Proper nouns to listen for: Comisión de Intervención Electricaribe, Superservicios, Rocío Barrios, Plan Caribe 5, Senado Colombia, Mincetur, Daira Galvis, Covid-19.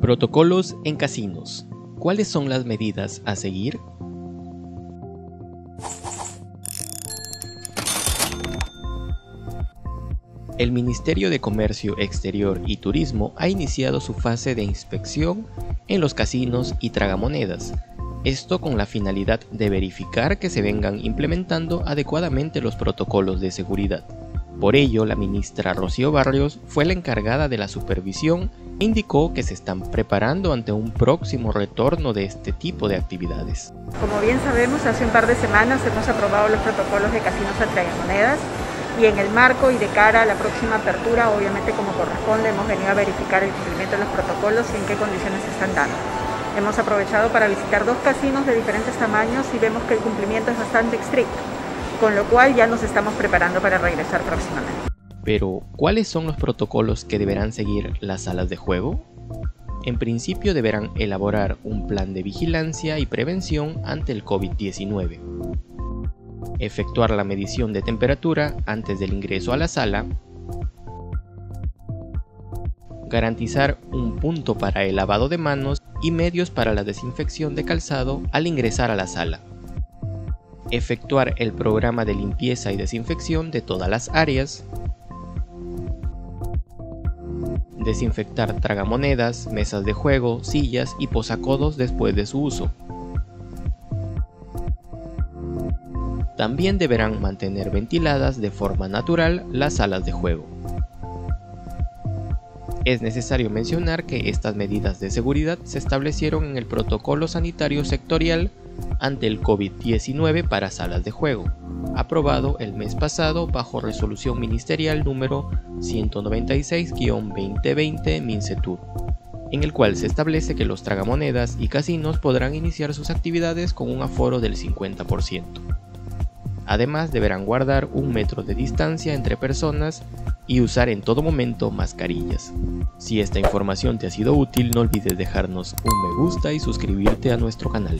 Protocolos en casinos. ¿Cuáles son las medidas a seguir? El Ministerio de Comercio Exterior y Turismo ha iniciado su fase de inspección en los casinos y tragamonedas, esto con la finalidad de verificar que se vengan implementando adecuadamente los protocolos de seguridad. Por ello, la ministra Rocío Barrios fue la encargada de la supervisión e indicó que se están preparando ante un próximo retorno de este tipo de actividades. Como bien sabemos, hace un par de semanas hemos aprobado los protocolos de casinos a tragamonedas y en el marco y de cara a la próxima apertura, obviamente como corresponde, hemos venido a verificar el cumplimiento de los protocolos y en qué condiciones se están dando. Hemos aprovechado para visitar dos casinos de diferentes tamaños y vemos que el cumplimiento es bastante estricto, con lo cual ya nos estamos preparando para regresar próximamente. Pero, ¿cuáles son los protocolos que deberán seguir las salas de juego? En principio deberán elaborar un plan de vigilancia y prevención ante el COVID-19, efectuar la medición de temperatura antes del ingreso a la sala, garantizar un punto para el lavado de manos y medios para la desinfección de calzado al ingresar a la sala, efectuar el programa de limpieza y desinfección de todas las áreas, desinfectar tragamonedas, mesas de juego, sillas y posacodos después de su uso. También deberán mantener ventiladas de forma natural las salas de juego. Es necesario mencionar que estas medidas de seguridad se establecieron en el Protocolo Sanitario Sectorial ante el COVID-19 para salas de juego, aprobado el mes pasado bajo resolución ministerial número 196-2020 Mincetur, en el cual se establece que los tragamonedas y casinos podrán iniciar sus actividades con un aforo del 50%. Además, deberán guardar 1 metro de distancia entre personas y usar en todo momento mascarillas. Si esta información te ha sido útil, no olvides dejarnos un me gusta y suscribirte a nuestro canal.